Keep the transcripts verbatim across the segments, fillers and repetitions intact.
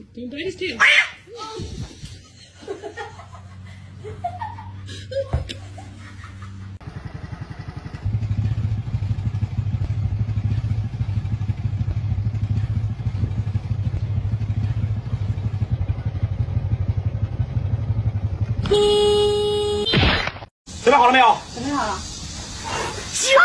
Don't bite his tail.准备好了没有？准备好了。起吧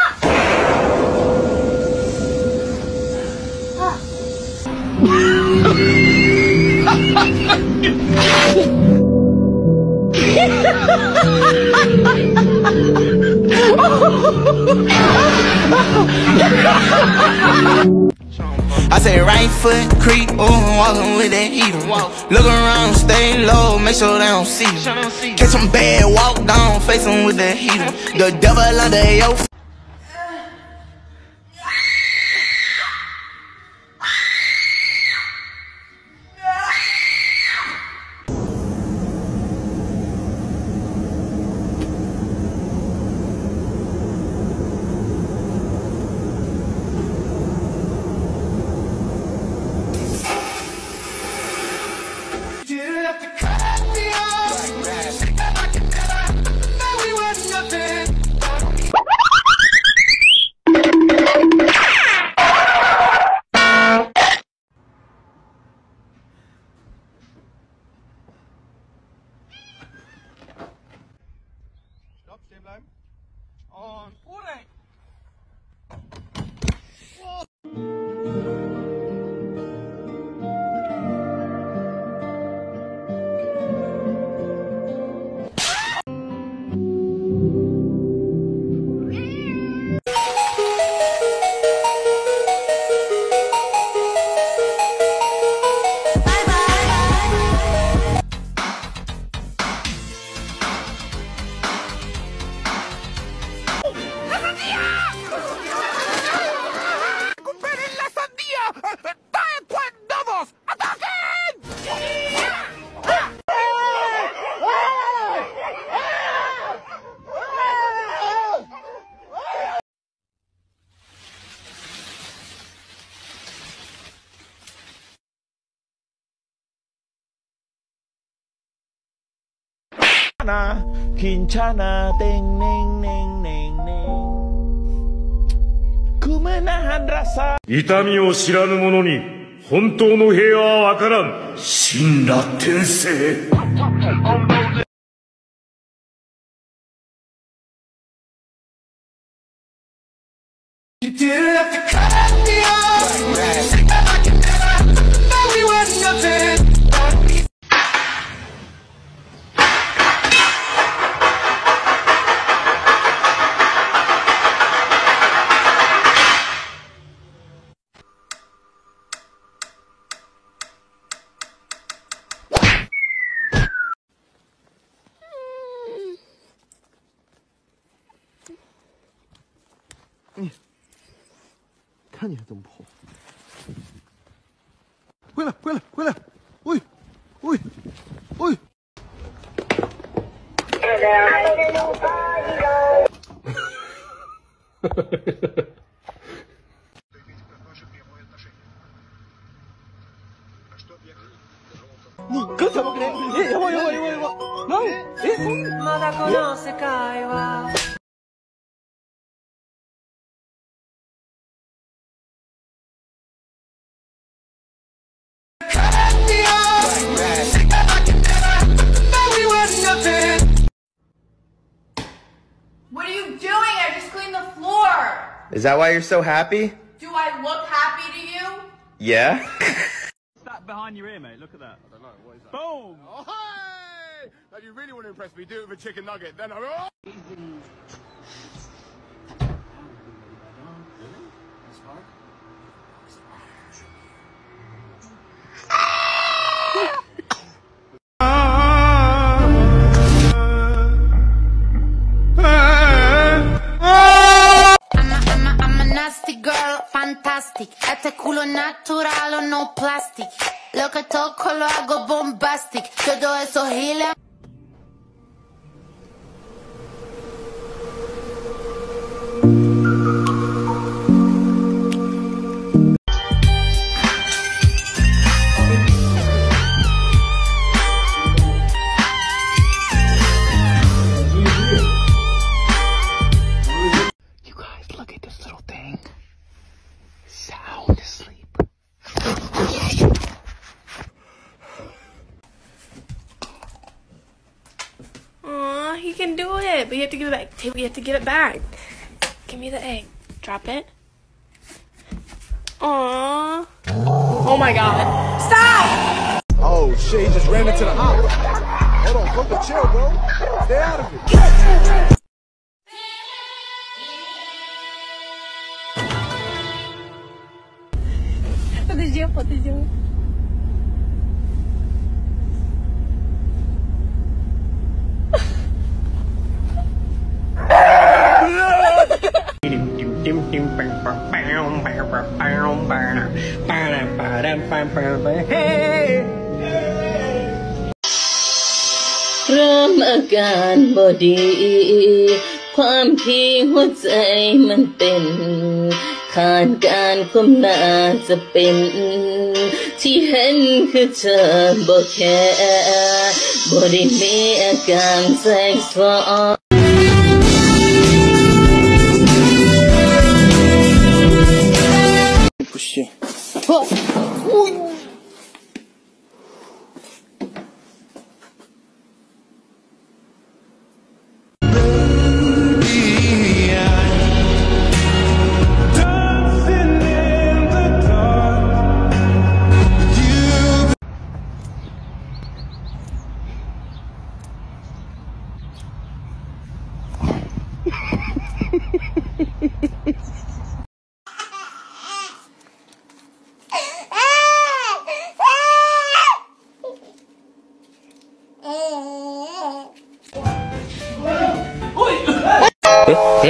！I said right foot creep, ooh, walking with that heater. Look around, stay low, make sure they don't see you. Catch them bad, walk down, face them with that heater. The devil under your f***. Stehen bleiben. Und Oleg! Kinchana, ting, ning, ning, ning, ning. Kumenahan rasa. Itami o shiranu mono ni hontou no heiwa wa wakaran. Shinra tensei. Is that why you're so happy? Do I look happy to you? Yeah. That behind your ear, mate. Look at that. I don't know. What is that? Boom! Oh, hey! Now, you really want to impress me? Do it with a chicken nugget. Then I will. Este culo natural o no plastic. Lo que toco lo hago bombastic. Todo eso gila. You can do it, but you have to give it back. We have to give it back. Give me the egg. Drop it. Aww. Oh my God. Stop! Oh shit! He just ran into the house. Hold on, Coco, chill, bro. Stay out of it. Подожди, подожди. From a gun body, Quam King was a mountain. Can't gun come not a pin. She hen could turn bouquet. Body me a gun sex for all. Push. Oh. Eh?